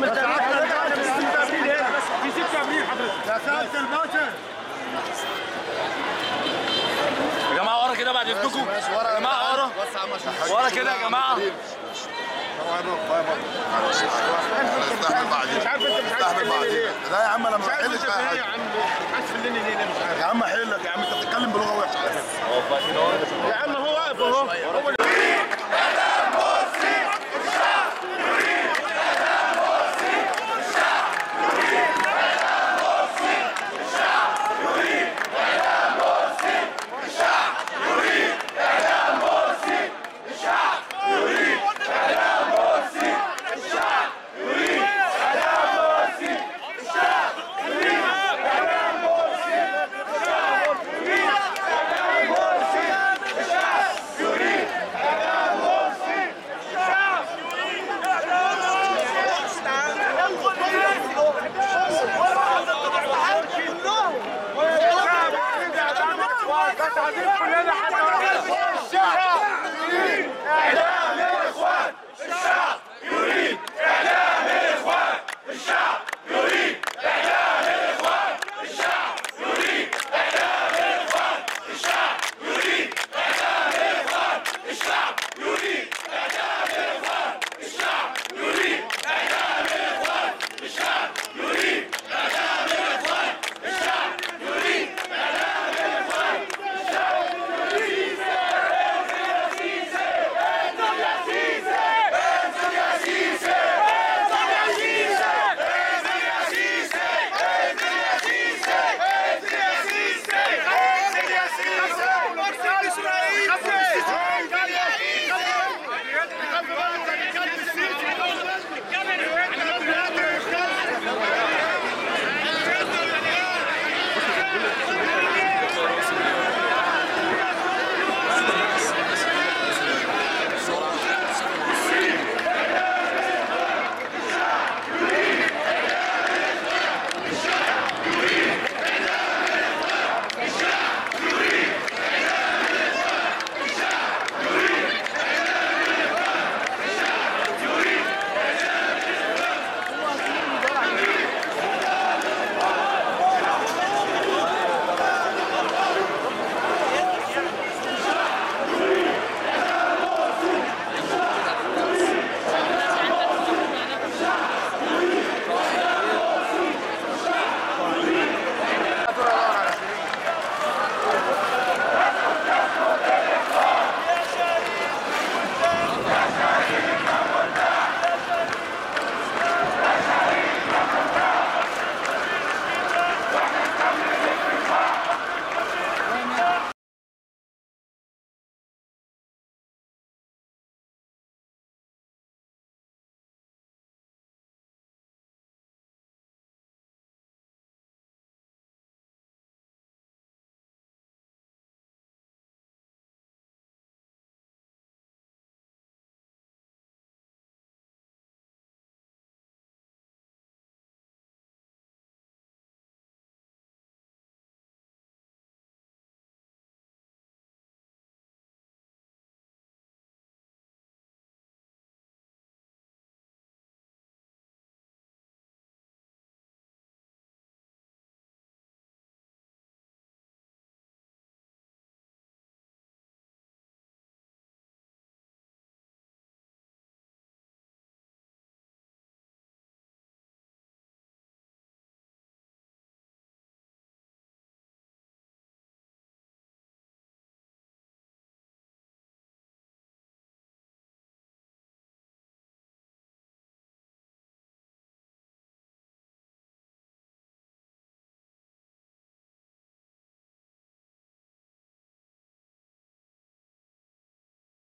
نعمل تاريخ في 6 ابريل هنا، في 6 ابريل حضرتك. يا سعادة الباشا يا جماعة ورا كده بعد اذنكم، يا جماعة ورا كده يا جماعة. لا يا عم انا ما بحلش بقى يا عم، حلني ليه يا عم؟ احلك يا عم، انت بتتكلم بلغه وحشه يا عم. هو واقف اهو.